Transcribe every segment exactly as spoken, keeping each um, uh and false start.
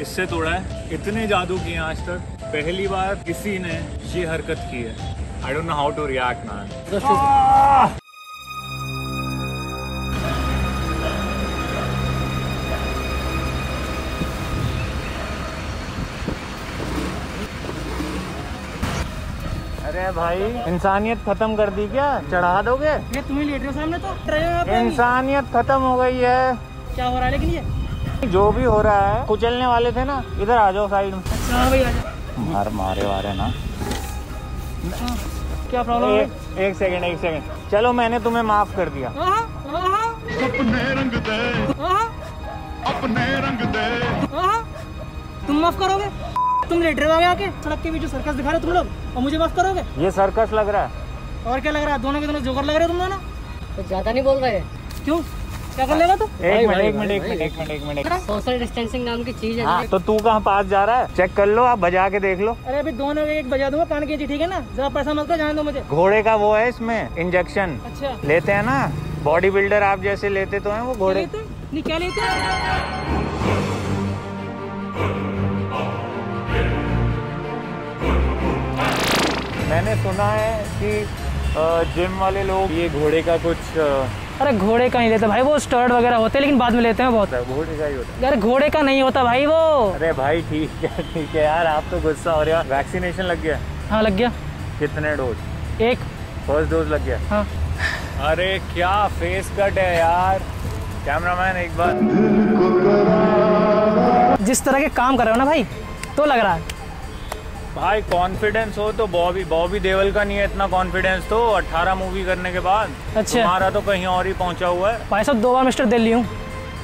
इससे तोड़ा है। इतने जादू किए आज तक, पहली बार किसी ने ये हरकत की है। I don't know how to react man. अरे भाई, इंसानियत खत्म कर दी क्या? चढ़ा दोगे? ये तुम ही लेट रहे हो सामने, तो रहे हो। इंसानियत खत्म हो गई है। क्या हो रहा है लेकिन ये जो भी हो रहा है, कुचलने वाले थे ना। इधर आ जाओ साइड में। अच्छा भाई आ जाओ। मार मारे वारे ना, ना। क्या प्रॉब्लम है? एक सेकंड एक सेकंड चलो, मैंने तुम्हें माफ कर दिया। अपने रंग दे, अपने रंग दे। तुम माफ करोगे? तुम लेट रहे हो आगे, सड़क के बीच जो सर्कस दिखा रहे हो तुम लोग, और मुझे माफ करोगे? ये सर्कस लग रहा है और क्या लग रहा है? दोनों के दोनों जोकर लग रहे हो तुम दोनों। तो ज्यादा नहीं बोल रहे, क्यों? क्या कर लेगा तू? एक मिनट एक मिनट एक मिनट एक मिनट सोशल डिस्टेंसिंग नाम की चीज है। तो तू कहाँ पास जा रहा है? चेक कर लो, आप बजा के देख लो। अरे अभी दोनों एक बजा दूंगा, कान के ठीक है ना। जरा पैसा मत जाने दो मुझे। घोड़े का वो है इसमें इंजेक्शन। अच्छा लेते है ना, बॉडी बिल्डर आप जैसे लेते तो है वो घोड़े। क्या लेते हैं? मैंने सुना है कि जिम वाले लोग ये घोड़े का कुछ आ... अरे घोड़े का ही लेते भाई, वो स्टर्ड वगैरह होते हैं लेकिन बाद में लेते हैं बहुत। घोड़े का ही होता है। अरे घोड़े का नहीं होता भाई वो। अरे भाई ठीक है ठीक है यार, आप तो गुस्सा हो रहा है। वैक्सीनेशन लग गया? हाँ लग गया। कितने डोज? एक। फर्स्ट डोज लग गया? हाँ। अरे क्या फेस कट है यार। कैमरामैन एक बार। जिस तरह के काम कर रहे हो ना भाई, तो लग रहा है भाई। कॉन्फिडेंस हो तो बॉबी बॉबी देवल का नहीं है इतना कॉन्फिडेंस तो। अठारह मूवी करने के बाद। अच्छा तुम्हारा तो कहीं और ही पहुंचा हुआ है भाई साहब। दो बार मिस्टर दिल्ली हूँ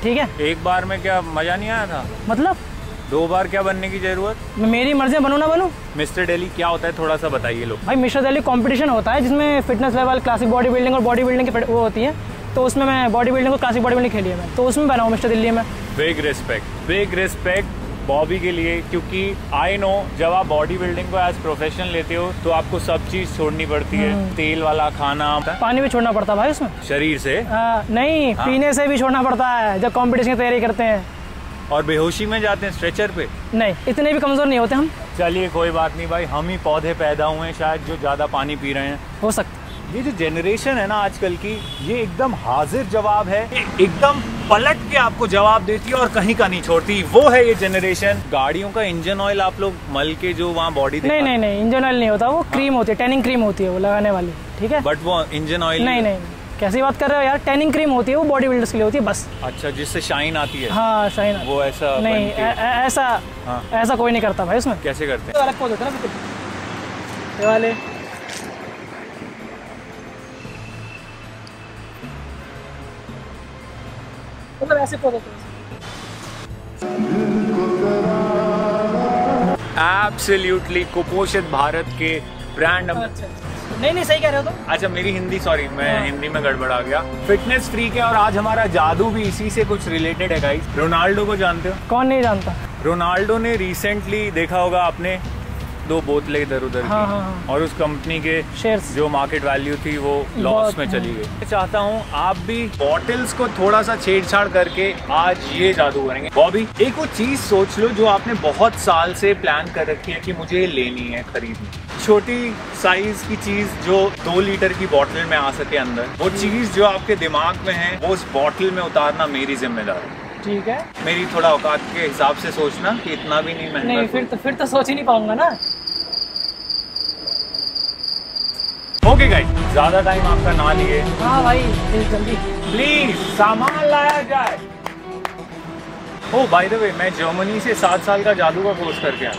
ठीक है। एक बार में क्या मजा नहीं आया था? मतलब दो बार क्या बनने की जरूरत? मेरी मर्जी, बनू ना बनू। मिस्टर दिल्ली क्या होता है थोड़ा सा बताइए लोग। भाई मिस्टर दिल्ली कॉम्पिटिशन होता है जिसमें fitness level, classic body building और बॉडी बिल्डिंग की वो होती है। तो उसमें मैं बॉडी बिल्डिंग और क्लासिक बॉडी बिल्डिंग खेली है, तो उसमें बना हूँ मिस्टर दिल्ली में। Big respect, big respect Bobby के लिए, क्योंकि आई नो जब आप बॉडी बिल्डिंग को एज प्रोफेशन लेते हो तो आपको सब चीज छोड़नी पड़ती है। तेल वाला खाना, पानी भी छोड़ना पड़ता है भाई उसमें। शरीर से आ, नहीं हाँ। पीने से भी छोड़ना पड़ता है जब कंपटीशन की तैयारी करते हैं। और बेहोशी में जाते हैं स्ट्रेचर पे? नहीं, इतने भी कमजोर नहीं होते हम। चलिए कोई बात नहीं भाई, हम ही पौधे पैदा हुए हैं शायद जो ज्यादा पानी पी रहे हैं, हो सकता है। ये जो जनरेशन है ना आजकल की, ये एकदम हाजिर जवाब है, एकदम पलट के आपको जवाब देती है और कहीं का नहीं छोड़ती। वो है ये जनरेशन। गाड़ियों का इंजन ऑयल आप लोग मल के जो वहाँ बॉडी नहीं नहीं नहीं इंजन ऑयल नहीं होता वो। हाँ। क्रीम होती है, टैनिंग क्रीम होती है वो लगाने वाली ठीक है। बट वो इंजन ऑयल नहीं, नहीं नहीं कैसी बात कर रहे हो यार। टैनिंग क्रीम होती है वो बॉडी बिल्डर्स के लिए होती है बस। अच्छा जिससे शाइन आती है? हाँ शाइन। वो ऐसा नहीं, ऐसा ऐसा कोई नहीं करता भाई उसमें। कैसे करते हैं? मतलब ऐसे को एब्सोल्युटली कुपोषित भारत के ब्रांड। अच्छा नहीं नहीं सही कह रहे हो तुम। अच्छा मेरी हिंदी, सॉरी मैं हिंदी में गड़बड़ा गया। फिटनेस फ्रीक है और आज हमारा जादू भी इसी से कुछ रिलेटेड है गाइस। रोनाल्डो को जानते हो? कौन नहीं जानता। रोनाल्डो ने रिसेंटली देखा होगा आपने, दो बोतलें इधर उधर की। हाँ, हाँ। और उस कंपनी के शेयर्स जो मार्केट वैल्यू थी वो लॉस में चली गई। मैं चाहता हूँ आप भी बॉटल्स को थोड़ा सा छेड़छाड़ करके आज ये जादू करेंगे। बॉबी एक वो चीज सोच लो जो आपने बहुत साल से प्लान कर रखी है कि मुझे लेनी है, खरीदनी। छोटी साइज की चीज जो दो लीटर की बॉटल में आ सके अंदर, वो चीज जो आपके दिमाग में है वो उस बॉटल में उतारना मेरी जिम्मेदारी है। ठीक है, मेरी थोड़ा औकात के हिसाब से सोचना कि इतना भी नहीं महंगा। नहीं फिर तो फिर तो सोच ही नहीं पाऊंगा ना। ओके गाइस, ज्यादा टाइम आपका ना लिए। हाँ भाई प्लीज जल्दी, प्लीज सामान लाया जाए। ओ बाय द वे, मैं जर्मनी से सात साल का जादू का कोर्स करके आया।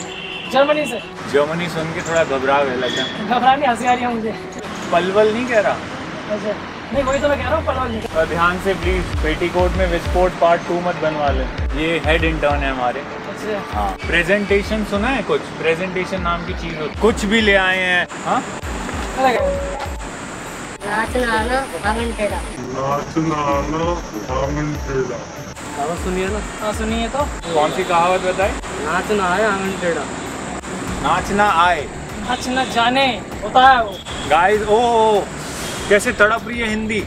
जर्मनी से? जर्मनी सुन के थोड़ा घबरा गया लगा। घबरा नहीं, हंसी आ रही है मुझे। पलवल नहीं कह रहा? अच्छा नहीं वही तो मैं कह रहा हूँ पलवल नहीं। ध्यान से प्लीज, पेटीकोट में विस्फोट पार्ट टू मत बनवा ले। ये हेड इंटर्न है हमारे। अच्छा हाँ। प्रेजेंटेशन सुना है कुछ? प्रेजेंटेशन नाम की चीज होती, कुछ भी ले आए हैं। हाँ कहावत सुनिए ना। हाँ सुनिए तो। कौन सी कहावत बताए? नाचना आए आंगन टेढ़ा। नाचना आए नाचना जाने होता है वो गाइस। ओ कैसे तड़प रही है हिंदी।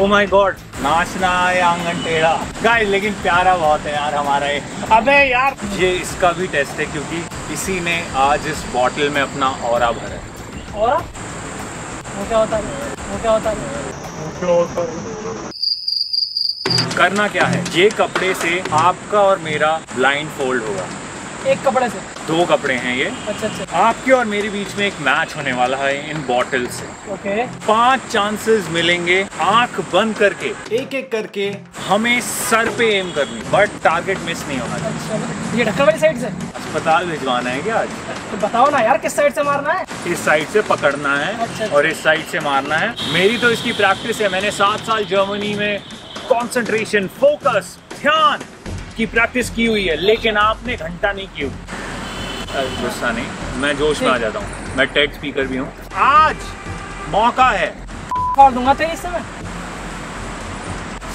ओ माय गॉड, नाचना है आंगन टेढ़ा गाइस, लेकिन प्यारा बहुत है यार हमारा ये। अबे यार ये इसका भी टेस्ट है क्योंकि इसी ने आज इस बॉटल में अपना ऑरा भरा है। ऑरा? वो क्या होता है? वो क्या होता है? वो क्या होता है? करना क्या है, ये कपड़े से आपका और मेरा ब्लाइंड फोल्ड होगा। एक कपड़े से? दो कपड़े हैं ये। अच्छा अच्छा। आपके और मेरे बीच में एक मैच होने वाला है इन बॉटल से। ओके। पांच चांसेस मिलेंगे, आंख बंद करके एक एक करके हमें सर पे एम करनी, बट टारगेट मिस नहीं होना चाहिए। ये ढक्कन वाली साइड से? अस्पताल भिजवाना है क्या आज? तो बताओ ना यार किस साइड से मारना है। इस साइड से पकड़ना है और इस साइड से मारना है। मेरी तो इसकी प्रैक्टिस है, मैंने सात साल जर्मनी में कॉन्सेंट्रेशन, फोकस, ध्यान की प्रैक्टिस की हुई है, लेकिन आपने घंटा नहीं की हुई। गुस्सा नहीं, मैं जोश में आ जाता हूँ, मैं टेड स्पीकर भी हूँ। आज मौका है, और दूंगा तेरी समय।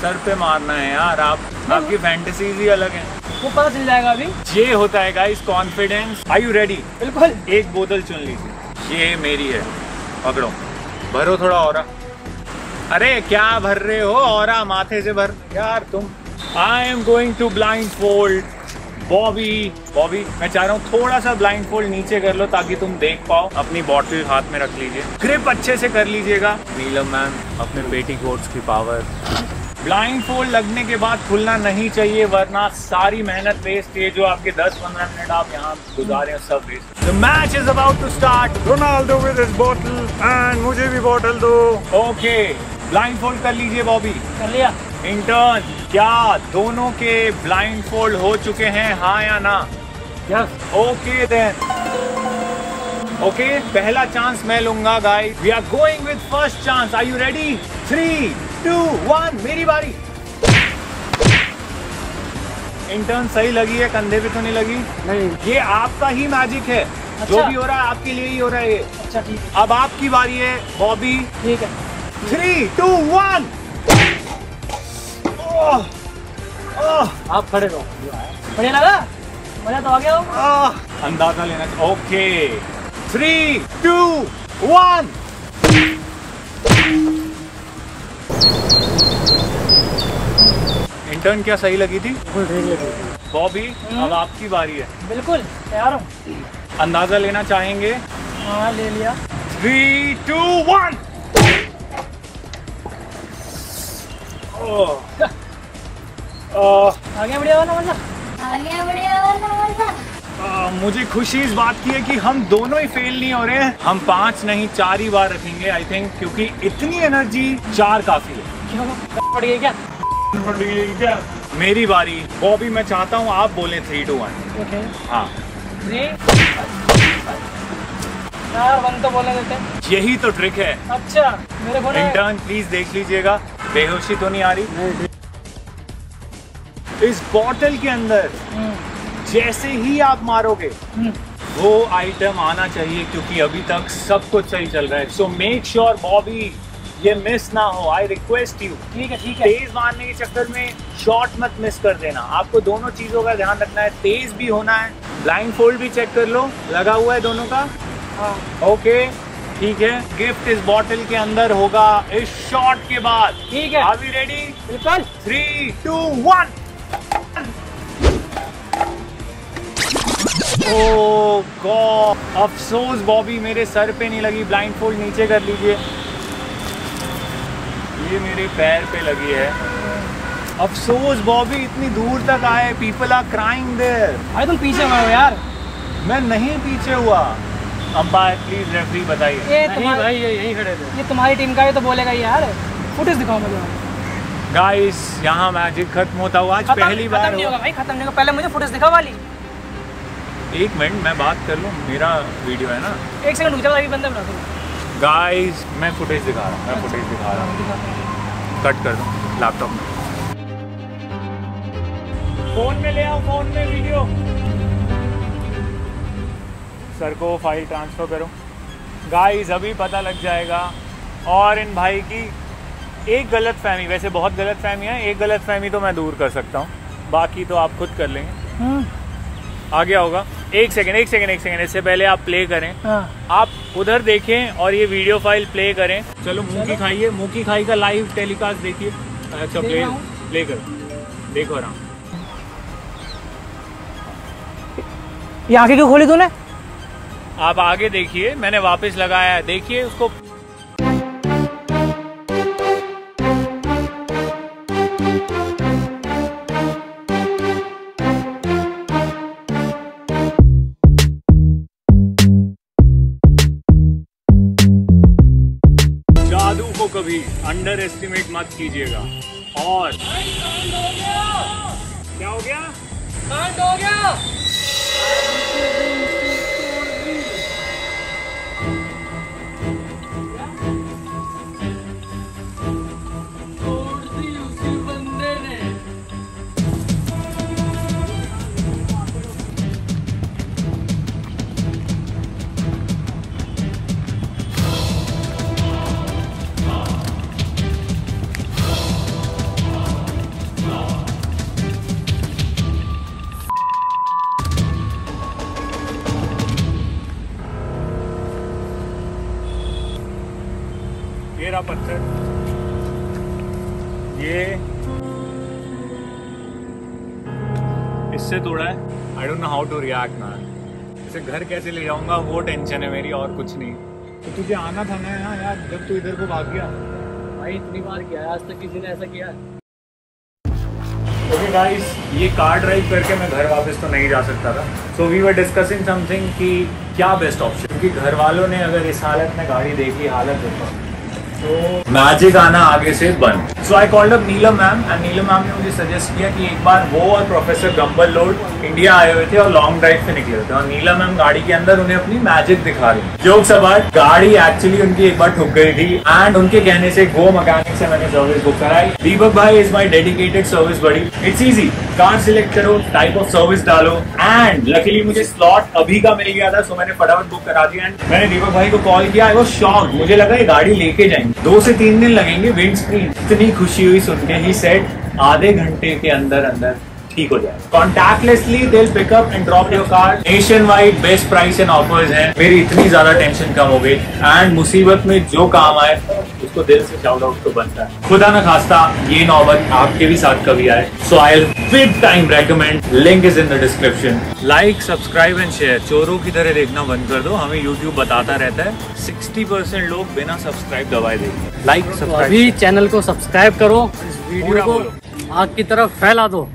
सर पे मारना है यार, आप आपकी फैंटेसीज ही अलग हैं। वो पता चल जाएगा अभी। ये होता है guys confidence. Are you ready? बिल्कुल। एक बोतल चुन लीजिए, ये मेरी है, पकड़ो, भरो थोड़ा ऑरा। अरे क्या भर रहे हो ऑरा, माथे से भर यार तुम। I am going to blindfold Bobby. Bobby, मैं चाह रहा हूँ थोड़ा सा blindfold नीचे कर लो ताकि तुम देख पाओ। अपनी बॉटल हाथ में रख लीजिए, ग्रिप अच्छे से कर लीजिएगा। नीलम मैम अपने पेटीकोट्स की पावर। blindfold लगने के बाद खुलना नहीं चाहिए, वरना सारी मेहनत वेस्ट है जो आपके दस पंद्रह मिनट आप यहाँ गुजारे हो सब waste. The match is about to start. Ronaldo with his bottle and मुझे भी बॉटल दो। Okay, blindfold कर लीजिए बॉबी। कर लिया। इंटर्न, क्या दोनों के ब्लाइंडफोल्ड हो चुके हैं, हाँ या ना? यस। Okay then. ओके, पहला चांस मैं लूंगा guys. We are going with first chance. Are you ready? Three two one, मेरी बारी। इंटर्न सही लगी है, कंधे पे तो नहीं लगी? नहीं। ये आपका ही मैजिक है। अच्छा। जो भी हो रहा है आपके लिए ही हो रहा है ये। अच्छा ठीक है। अब आपकी बारी है बॉबी। ठीक है। Three two one. Oh, oh. आप खड़े रहो। बढ़िया लगा? मजा तो आ गया हो? अंदाजा लेना। Okay, three two one. Intern क्या सही लगी थी? बॉबी अब आपकी बारी है। बिल्कुल तैयार हूँ। अंदाजा लेना चाहेंगे? हाँ ले लिया। Three two one. ओह आ गया बढ़िया वाला वाला। आ गया बढ़िया वाला वाला। मुझे खुशी इस बात की है कि हम दोनों ही फेल नहीं हो रहे हैं। हम पांच नहीं चार ही बार रखेंगे आई थिंक, क्योंकि इतनी एनर्जी चार काफी है। पड़ गई क्या? पड़ गई क्या? मेरी बारी बॉबी, मैं चाहता हूँ आप बोले थ्री टू वन। ओके हाँ, चार वन तो बोले देते, यही तो ट्रिक है। अच्छा मेरे को इंटर्न प्लीज देख लीजिएगा, बेहोशी तो नहीं आ रही? इस बॉटल के अंदर जैसे ही आप मारोगे वो आइटम आना चाहिए, क्योंकि अभी तक सब कुछ सही चल रहा है। सो मेक श्योर बॉबी ये मिस ना हो, आई रिक्वेस्ट यू। ठीक है ठीक है। तेज मारने के चक्कर में शॉट मत मिस कर देना। आपको दोनों चीजों का ध्यान रखना है, तेज भी होना है, ब्लाइंडफोल्ड भी चेक कर लो लगा हुआ है दोनों का। ओके ठीक है। गिफ्ट इस बॉटल के अंदर होगा इस शॉट के बाद। ठीक है। Are we ready? बिल्कुल। Three two one. Oh god, अफसोस बॉबी मेरे सर पे नहीं लगी। ब्लाइंडफोल्ड नीचे कर लीजिए। ये मेरे पैर पे लगी है। अफसोस बॉबी इतनी दूर तक आए। People are crying there. अरे तुम पीछे मारो यार। मैं नहीं पीछे हुआ। अंपायर प्लीज, रेफरी बताइए। ये नहीं भाई, ये यहीं खड़े थे। ये तुम्हारी टीम का है तो बोलेगा यार। फुटेज दिखाओ मुझे। गाइस यहाँ मैजिक खत्म होता हुआ आज पहली बार। खत्म नहीं होगा भाई, खत्म नहीं होगा, पहले मुझे फुटेज दिखाओ वाली। एक मिनट मैं बात कर लूँ, मेरा वीडियो है ना। एक सेकंड रुक जाओ, अभी बंदा बना दो। गाइस मैं फुटेज दिखा रहा हूँ, मैं फुटेज दिखा रहा हूँ। कट कर दो लैपटॉप में। फोन में ले आओ, फोन में वीडियो। सर को फाइल ट्रांसफ़र करो। गाइस अभी पता लग जाएगा। और इन भाई की एक गलतफहमी, वैसे बहुत गलतफहमी है, एक गलतफहमी तो मैं दूर कर सकता हूँ, बाकी तो आप खुद कर लेंगे। आ गया होगा। एक सेकेंड एक सेकेंड एक सेकेंड इससे पहले आप प्ले करें। हाँ। आप उधर देखें और ये वीडियो फाइल प्ले करें। चलो मुँह की खाइए, मुँह की खाई का लाइव टेलीकास्ट देखिए। अच्छा प्ले प्ले करो, देखो राम ये आगे क्यों खोली तूने? आप आगे देखिए, मैंने वापस लगाया है, देखिए उसको। जादू को कभी अंडर एस्टिमेट मत कीजिएगा। और क्या हो गया? कांड हो गया। मेरा पत्थर ये इससे तोड़ा है। I don't know how to react ना। इसे घर कैसे ले जाऊंगा वो टेंशन है मेरी, और कुछ नहीं। तो तुझे आना था ना यहाँ यार, जब तू इधर को भाग गया। भाई इतनी बार किया है आज तक किसी ने ऐसा किया? ओके गाइस, ये कार ड्राइव करके मैं घर वापस तो नहीं जा सकता था। So we were discussing something कि क्या बेस्ट ऑप्शन, क्योंकि घर वालों ने अगर इस हालत में गाड़ी देखी, हालत देखा तो मैजिक आना आगे से बंद। So I called up Neelam ma'am and Neelam ma'am ने मुझे सजेस्ट किया कि एक बार वो और प्रोफेसर गंबल लोड इंडिया आए हुए थे और लॉन्ग ड्राइव पे निकले थे, और नीलम मैम गाड़ी के अंदर उन्हें अपनी मैजिक दिखा रही। जोक्स अबाउट, गाड़ी एक्चुअली उनकी एक बार ठुक गई थी एंड उनके कहने से गो मैकेनिक से मैंने सर्विस बुक कराई। दीपक भाई is my dedicated service buddy. It's easy, car select करो, टाइप ऑफ सर्विस डालो एंड लकीली मुझे स्लॉट अभी का मिल गया था। सो मैंने फटाफट बुक करा दिया एंड मैंने दीपक भाई को कॉल किया। आई वॉज शॉक्ड, मुझे लगा ये गाड़ी लेके जाएंगे, दो से तीन दिन लगेंगे विंड स्क्रीन। इतनी खुशी हुई सुन के, ही सेड आधे घंटे के अंदर अंदर ठीक हो जाए। Contactlessly they will pick up and drop your car. Nationwide best price and offers हैं। मेरी इतनी ज्यादा टेंशन कम हो गई एंड मुसीबत में जो काम आए उसको दिल से शाउट आउट तो बनता है। खुदा न खास्ता ये नौबत आपके भी साथ कभी आए। So I big time recommend, link is in the description. Like, subscribe and share. चोरों की तरह देखना बंद कर दो, हमें यूट्यूब बताता रहता है साठ परसेंट लोग बिना सब्सक्राइब दबाए देखते। लाइक, सब्सक्राइब, अभी चैनल को सब्सक्राइब करो, इस वीडियो को आग की तरफ फैला दो।